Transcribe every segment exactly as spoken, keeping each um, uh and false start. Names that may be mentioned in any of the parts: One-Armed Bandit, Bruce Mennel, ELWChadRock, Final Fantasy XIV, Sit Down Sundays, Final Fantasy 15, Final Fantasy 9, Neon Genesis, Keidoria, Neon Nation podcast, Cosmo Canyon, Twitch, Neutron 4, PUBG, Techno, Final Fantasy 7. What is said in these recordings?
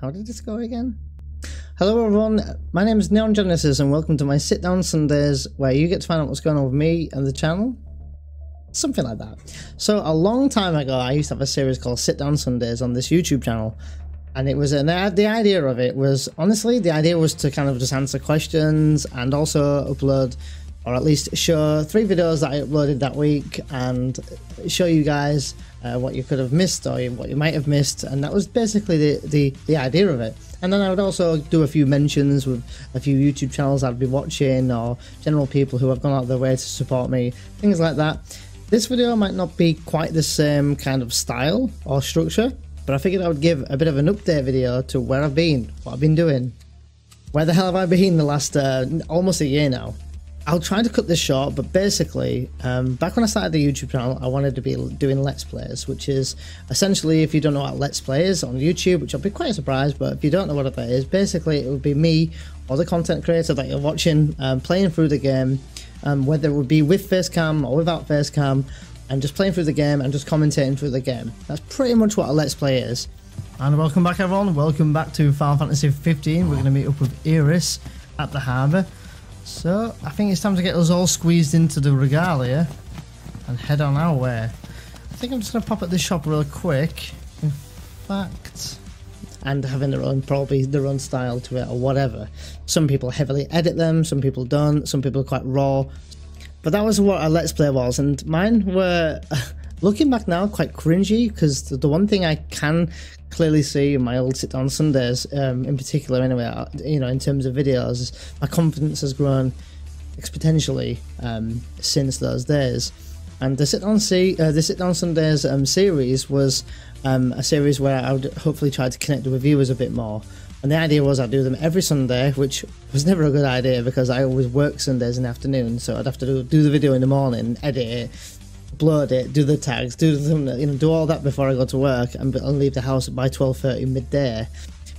How did this go again? Hello everyone, my name is Neon Genesis and welcome to my Sit Down Sundays, where you get to find out what's going on with me and the channel. Something like that. So a long time ago I used to have a series called Sit Down Sundays on this YouTube channel. And it was, and the idea of it was, honestly, the idea was to kind of just answer questions and also upload, or at least show three videos that I uploaded that week and show you guys uh, what you could have missed or what you might have missed. And that was basically the, the, the idea of it. And then I would also do a few mentions with a few YouTube channels I'd be watching or general people who have gone out of their way to support me, things like that. This video might not be quite the same kind of style or structure, but I figured I would give a bit of an update video to where I've been, what I've been doing. Where the hell have I been the last uh, almost a year now? I'll try to cut this short, but basically, um, back when I started the YouTube channel, I wanted to be doing Let's Plays, which is essentially, if you don't know what Let's Play is on YouTube, which I'll be quite surprised, but if you don't know what that is, basically it would be me or the content creator that you're watching, um, playing through the game, um, whether it would be with facecam or without facecam, and just playing through the game and just commentating through the game. That's pretty much what a Let's Play is. And welcome back everyone, welcome back to Final Fantasy fifteen. We're going to meet up with Iris at the harbour. So I think it's time to get us all squeezed into the regalia and head on our way. I think I'm just going to pop at this shop real quick, in fact. And having their own, probably their own style to it or whatever. Some people heavily edit them, some people don't, some people are quite raw. But that was what a Let's Play was, and mine were, looking back now, quite cringy, because the one thing I can clearly see in my old Sit Down Sundays, um, in particular anyway, you know, in terms of videos, my confidence has grown exponentially um, since those days. And the Sit Down, C uh, the Sit Down Sundays um, series was um, a series where I would hopefully try to connect with viewers a bit more. And the idea was I'd do them every Sunday, which was never a good idea because I always work Sundays in the afternoon, so I'd have to do, do the video in the morning, edit it, upload it, do the tags, do the, you know, do all that before I go to work and, and leave the house by twelve thirty midday.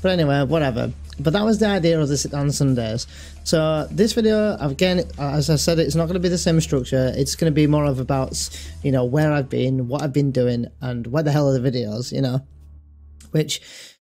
But anyway, whatever. But that was the idea of the Sit Down Sundays. So this video, again, as I said, it's not going to be the same structure. It's going to be more of about, you know, where I've been, what I've been doing, and where the hell are the videos, you know, which...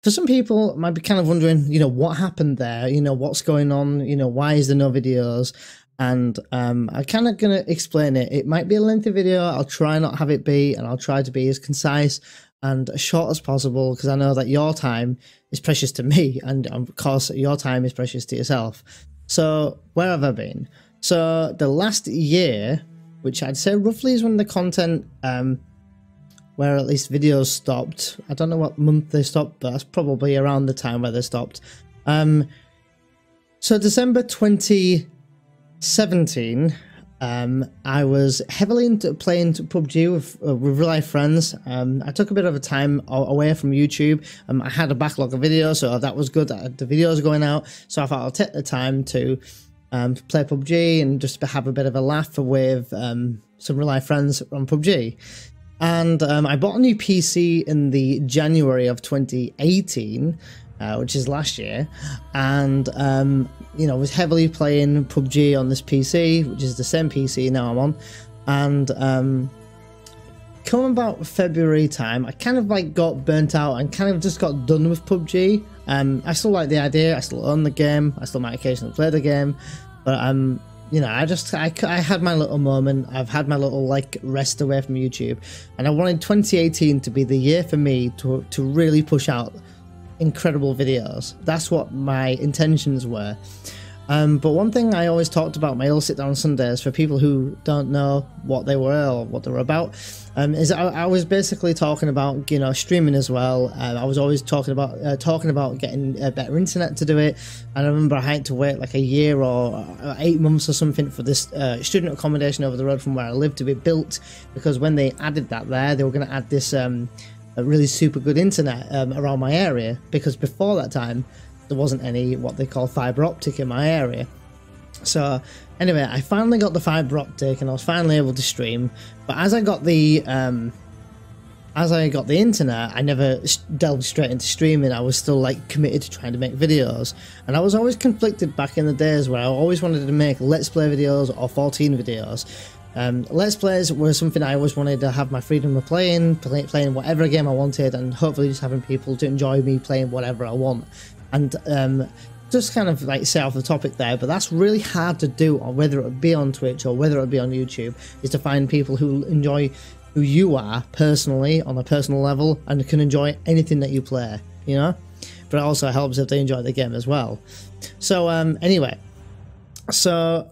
for some people might be kind of wondering, you know, what happened there, you know, what's going on, you know, why is there no videos? And um, I'm kind of going to explain it. It might be a lengthy video. I'll try not have it be, and I'll try to be as concise and as short as possible, because I know that your time is precious to me, and of course your time is precious to yourself. So where have I been? So the last year, which I'd say roughly is when the content... Um, where at least videos stopped. I don't know what month they stopped, but that's probably around the time where they stopped. Um, so December twenty seventeen, um, I was heavily into playing P U B G with, uh, with real-life friends. Um, I took a bit of a time away from YouTube. Um, I had a backlog of videos, so that was good. The videos going out, so I thought I'll take the time to um, play P U B G and just have a bit of a laugh with um, some real-life friends on P U B G. And um, I bought a new P C in the January of twenty eighteen, uh, which is last year, and um, you know, was heavily playing P U B G on this P C, which is the same P C now I'm on. And um, come about February time, I kind of like got burnt out and kind of just got done with P U B G. Um, I still like the idea, I still own the game, I still might occasionally play the game, but I'm... Um, you know, I just, I, I had my little moment, I've had my little, like, rest away from YouTube, and I wanted twenty eighteen to be the year for me to, to really push out incredible videos. That's what my intentions were. Um, but one thing I always talked about my old Sit Down Sundays, for people who don't know what they were or what they were about, um, is I, I was basically talking about, you know, streaming as well. Um, I was always talking about uh, talking about getting uh, better internet to do it. And I remember I had to wait like a year or eight months or something for this uh, student accommodation over the road from where I lived to be built, because when they added that there, they were going to add this um, really super good internet um, around my area, because before that time, there wasn't any what they call fibre optic in my area. So anyway, I finally got the fibre optic and I was finally able to stream. But as I got the um, as I got the internet, I never delved straight into streaming. I was still like committed to trying to make videos, and I was always conflicted back in the days where I always wanted to make Let's Play videos or fourteen videos. Um, Let's Plays were something I always wanted to have my freedom of playing, play, playing whatever game I wanted, and hopefully just having people to enjoy me playing whatever I want. And um, just kind of like set off the topic there, but that's really hard to do, or whether it be on Twitch or whether it be on YouTube, is to find people who enjoy who you are personally on a personal level and can enjoy anything that you play, you know? But it also helps if they enjoy the game as well. So um, anyway, so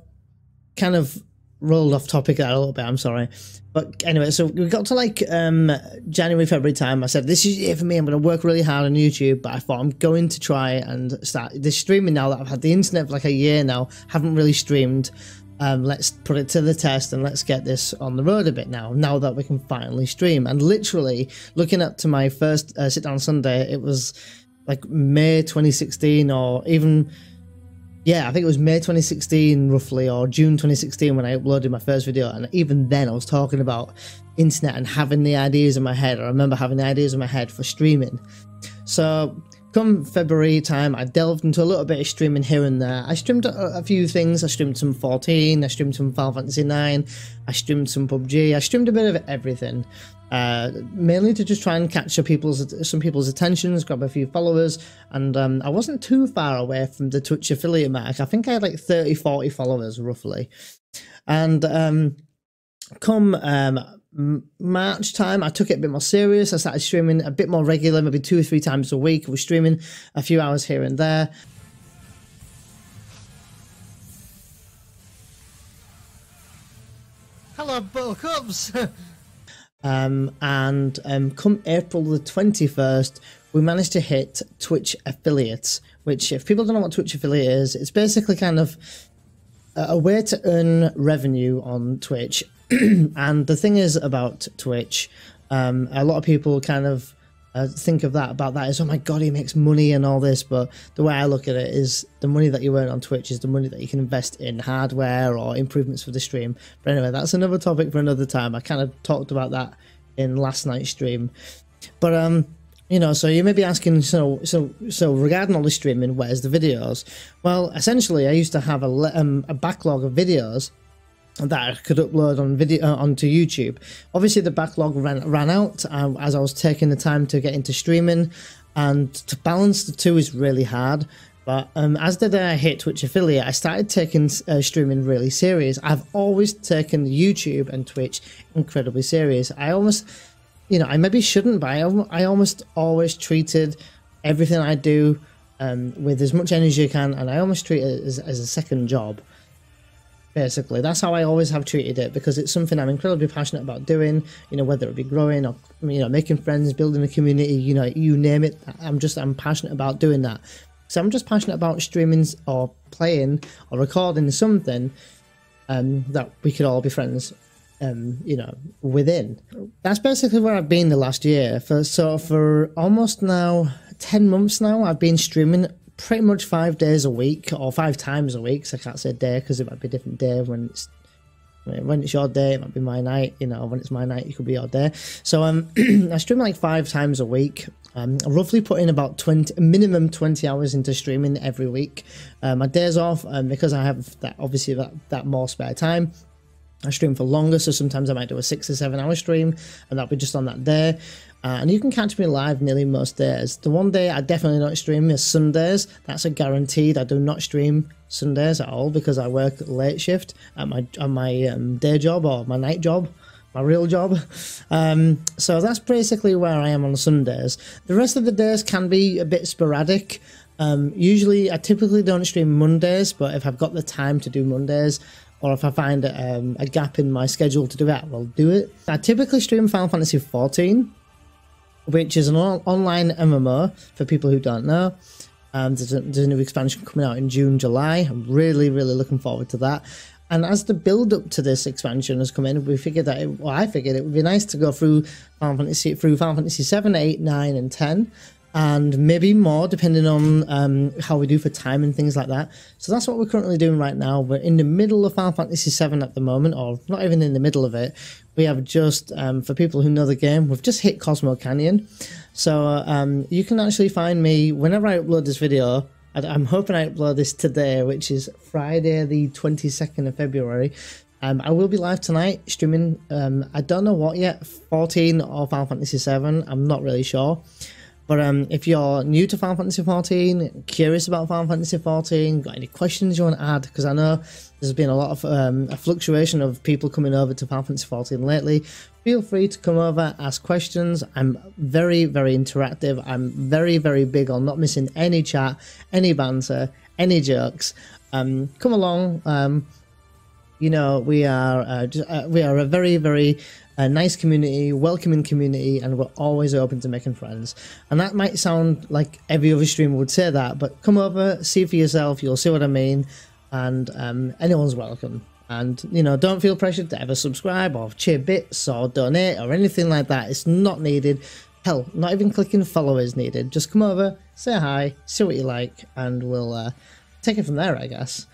kind of rolled off topic there a little bit, I'm sorry. But anyway, so we got to like um, January, February time. I said, this is it for me. I'm going to work really hard on YouTube, but I thought I'm going to try and start this streaming now that I've had the internet for like a year now, haven't really streamed. Um, let's put it to the test and let's get this on the road a bit now, now that we can finally stream. And literally looking up to my first uh, Sit Down Sunday, it was like May twenty sixteen, or even, yeah, I think it was May twenty sixteen roughly, or June twenty sixteen when I uploaded my first video. And even then I was talking about internet and having the ideas in my head. I remember having the ideas in my head for streaming. So come February time, I delved into a little bit of streaming here and there. I streamed a, a few things. I streamed some fourteen, I streamed some Final Fantasy nine, I streamed some P U B G, I streamed a bit of everything. Uh, mainly to just try and capture people's some people's attentions, grab a few followers, and um, I wasn't too far away from the Twitch affiliate mark. I think I had like thirty, forty followers roughly. And um, come um, March time, I took it a bit more serious. I started streaming a bit more regular, maybe two or three times a week. I was streaming a few hours here and there. Hello, Buttercups! Um, and um, come April the twenty-first, we managed to hit Twitch affiliates, which, if people don't know what Twitch affiliate is, it's basically kind of a way to earn revenue on Twitch. And the thing is about Twitch, um, a lot of people kind of uh, think of that about that as, oh my god, he makes money and all this, but the way I look at it is the money that you earn on Twitch is the money that you can invest in hardware or improvements for the stream. But anyway, that's another topic for another time. I kind of talked about that in last night's stream. But um, you know, so you may be asking, so so so regarding all the streaming, where's the videos? Well, essentially, I used to have a um, a backlog of videos that I could upload on video uh, onto YouTube. Obviously, the backlog ran ran out uh, as I was taking the time to get into streaming, and to balance the two is really hard. But um, as the day I hit Twitch affiliate, I started taking uh, streaming really serious. I've always taken YouTube and Twitch incredibly serious. I almost, you know, I maybe shouldn't, but I, I almost always treated everything I do um, with as much energy as I can, and I almost treat it as, as a second job. Basically, that's how I always have treated it, because it's something I'm incredibly passionate about doing, you know, whether it be growing or, you know, making friends, building a community, you know, you name it. I'm just, I'm passionate about doing that. So I'm just passionate about streaming or playing or recording something um, that we could all be friends, um, you know, within. That's basically where I've been the last year. For, so for almost now, ten months now, I've been streaming pretty much five days a week, or five times a week. So I can't say day, because it might be a different day. When it's when it's your day, it might be my night. You know, when it's my night, it could be your day. So um, I stream like five times a week. Um, I roughly put in about twenty minimum twenty hours into streaming every week. Uh, my days off, um, because I have that obviously that that more spare time. I stream for longer, so sometimes I might do a six or seven hour stream, and that'll be just on that day. Uh, and you can catch me live nearly most days. The one day I definitely don't stream is Sundays. That's a guaranteed. I do not stream Sundays at all, because I work late shift at my on my um, day job, or my night job, my real job. Um, so that's basically where I am on Sundays. The rest of the days can be a bit sporadic. Um, usually, I typically don't stream Mondays, but if I've got the time to do Mondays, or if I find um, a gap in my schedule to do that, I'll do it. I typically stream Final Fantasy fourteen. Which is an online M M O, for people who don't know. Um, there's, a, there's a new expansion coming out in June, July. I'm really, really looking forward to that. And as the build-up to this expansion has come in, we figured that, it, well, I figured it would be nice to go through Final Fantasy, through Final Fantasy seven, eight, nine, and ten, and maybe more, depending on um, how we do for time and things like that. So that's what we're currently doing right now. We're in the middle of Final Fantasy seven at the moment, or not even in the middle of it. We have just, um, for people who know the game, we've just hit Cosmo Canyon. So um, you can actually find me whenever I upload this video. I'm hoping I upload this today, which is Friday the twenty-second of February. Um, I will be live tonight streaming. Um, I don't know what yet, fourteen or Final Fantasy seven. I'm not really sure. But um, if you're new to Final Fantasy fourteen, curious about Final Fantasy fourteen, got any questions you want to add? Because I know there's been a lot of um, a fluctuation of people coming over to Final Fantasy fourteen lately. Feel free to come over, ask questions. I'm very, very interactive. I'm very, very big on not missing any chat, any banter, any jokes. Um, come along. Um, you know, we are uh, just, uh, we are a very, very... a nice community, welcoming community, and we're always open to making friends. And that might sound like every other streamer would say that, but come over, see for yourself, you'll see what I mean, and um, anyone's welcome. And, you know, don't feel pressured to ever subscribe or cheer bits or donate or anything like that. It's not needed. Hell, not even clicking follow is needed. Just come over, say hi, see what you like, and we'll uh, take it from there, I guess.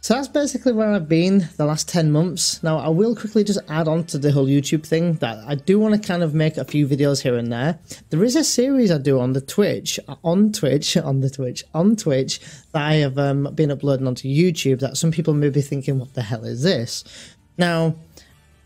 So that's basically where I've been the last ten months. Now, I will quickly just add on to the whole YouTube thing that I do want to kind of make a few videos here and there. There is a series I do on the Twitch, on Twitch, on the Twitch, on Twitch, that I have um, been uploading onto YouTube that some people may be thinking, what the hell is this? Now,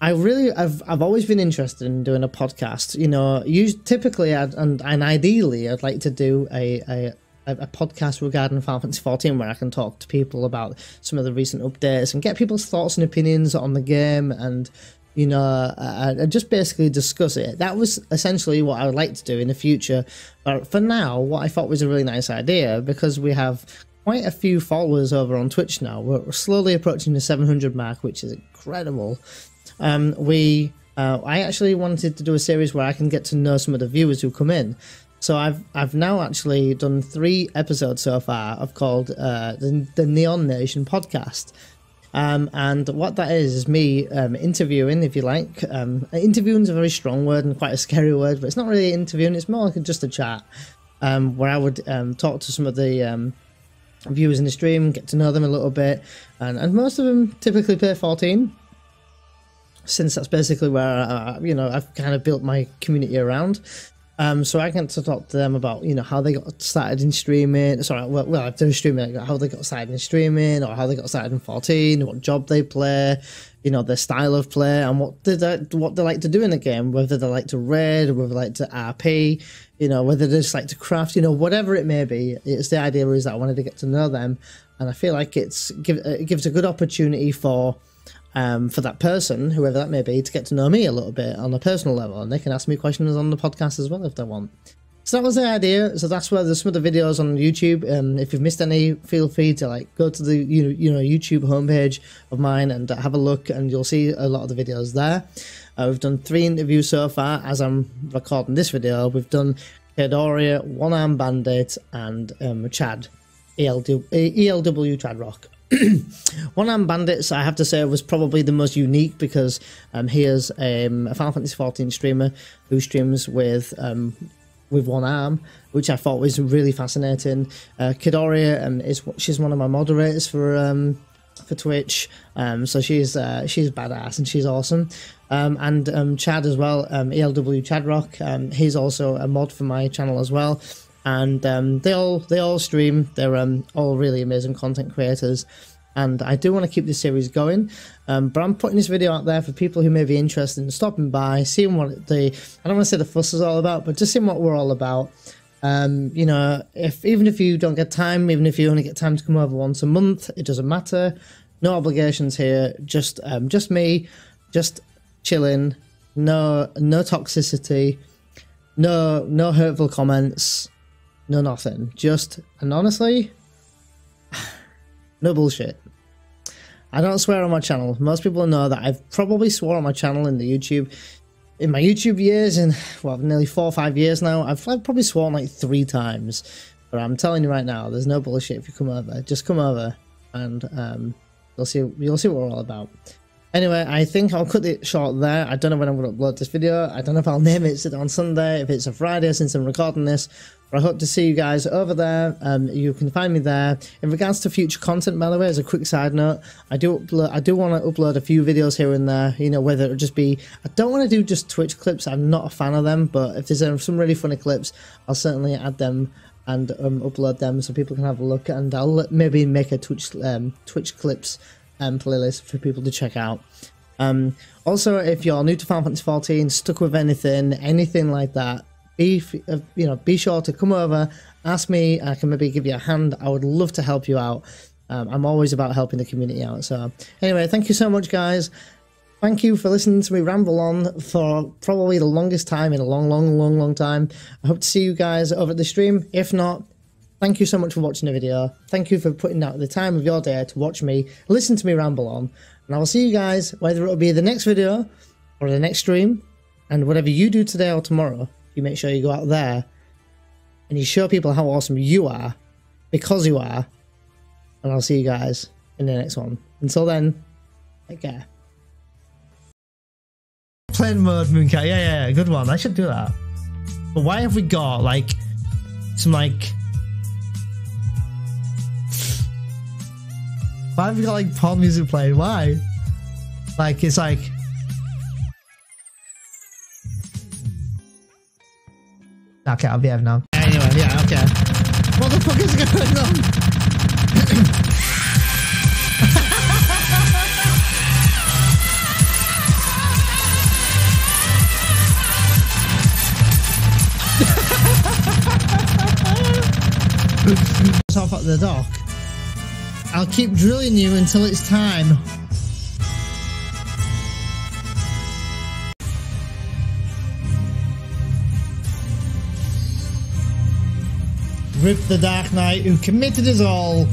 I really, I've, I've always been interested in doing a podcast. You know, usually, typically, I'd, and, and ideally, I'd like to do a... a a podcast regarding Final Fantasy fourteen where I can talk to people about some of the recent updates and get people's thoughts and opinions on the game and, you know, I, I just basically discuss it. That was essentially what I would like to do in the future. But for now, what I thought was a really nice idea, because we have quite a few followers over on Twitch now. We're slowly approaching the seven hundred mark, which is incredible. Um, we, uh, I actually wanted to do a series where I can get to know some of the viewers who come in. So I've I've now actually done three episodes so far of called uh, the, the Neon Nation podcast, um, and what that is is me um, interviewing, if you like. Um, interviewing is a very strong word and quite a scary word, but it's not really interviewing. It's more like just a chat um, where I would um, talk to some of the um, viewers in the stream, get to know them a little bit, and and most of them typically play fourteen, since that's basically where I, you know I've kind of built my community around. Um, so I get to talk to them about, you know, how they got started in streaming, sorry, well, well if they're streaming, how they got started in streaming, or how they got started in fourteen, what job they play, you know, their style of play, and what they, what they like to do in the game, whether they like to raid, whether they like to R P, you know, whether they just like to craft, you know, whatever it may be. It's the idea is that I wanted to get to know them, and I feel like it's it gives a good opportunity for... Um, for that person, whoever that may be, to get to know me a little bit on a personal level, and they can ask me questions on the podcast as well if they want. So that was the idea. So that's where there's some of the videos on YouTube. Um, if you've missed any, feel free to like go to the you know, you know YouTube homepage of mine and uh, have a look, and you'll see a lot of the videos there. Uh, we've done three interviews so far. As I'm recording this video, we've done Keidoria, One-Armed Bandit, and um, Chad, E L W Chad Rock. One-Armed Bandits, I have to say, was probably the most unique, because um, he is um, a Final Fantasy fourteen streamer who streams with um, with one arm, which I thought was really fascinating. Uh, Keidoria, um, is she's one of my moderators for um, for Twitch, um, so she's uh, she's badass and she's awesome. Um, and um, Chad as well, um, ELWChadRock, um, he's also a mod for my channel as well. And um, they all they all stream. They're um, all really amazing content creators, and I do want to keep this series going. Um, but I'm putting this video out there for people who may be interested in stopping by, seeing what the I don't want to say the fuss is all about, but just seeing what we're all about. Um, you know, if even if you don't get time, even if you only get time to come over once a month, it doesn't matter. No obligations here. Just um, just me, just chilling. No no toxicity. No no hurtful comments. No, nothing. Just, and honestly, no bullshit. I don't swear on my channel. Most people know that I've probably swore on my channel in the YouTube, in my YouTube years, in, well, nearly four or five years now. I've probably sworn like three times. But I'm telling you right now, there's no bullshit if you come over. Just come over, and um, you'll see, you'll see what we're all about. Anyway, I think I'll cut it short there. I don't know when I'm going to upload this video. I don't know if I'll name it Sit Down Sunday, if it's a Friday since I'm recording this. But I hope to see you guys over there. Um, you can find me there. In regards to future content, by the way, as a quick side note, I do upload, I do want to upload a few videos here and there, you know, whether it'll just be... I don't want to do just Twitch clips. I'm not a fan of them, but if there's some really funny clips, I'll certainly add them and um, upload them so people can have a look, and I'll maybe make a Twitch, um, Twitch clips um, playlist for people to check out. Um, also, if you're new to Final Fantasy fourteen, stuck with anything, anything like that, be uh, you know, be sure to come over, ask me. I can maybe give you a hand. I would love to help you out. Um, I'm always about helping the community out. So anyway, thank you so much, guys. Thank you for listening to me ramble on for probably the longest time in a long, long, long, long time. I hope to see you guys over at the stream. If not, thank you so much for watching the video. Thank you for putting out the time of your day to watch me, listen to me ramble on. And I will see you guys, whether it'll be the next video or the next stream. And whatever you do today or tomorrow, you make sure you go out there and you show people how awesome you are, because you are. And I'll see you guys in the next one. Until then, take care. Plane mode, Mooncat. Yeah, yeah, yeah, good one. I should do that. But why have we got, like, some, like... Why have we got, like, porn music playing? Why? Like, it's like... Okay, I'll be having now. Anyway, yeah, okay. What the fuck is going on? Off at the dock. I'll keep drilling you until it's time. Rip the Dark Knight who committed us all.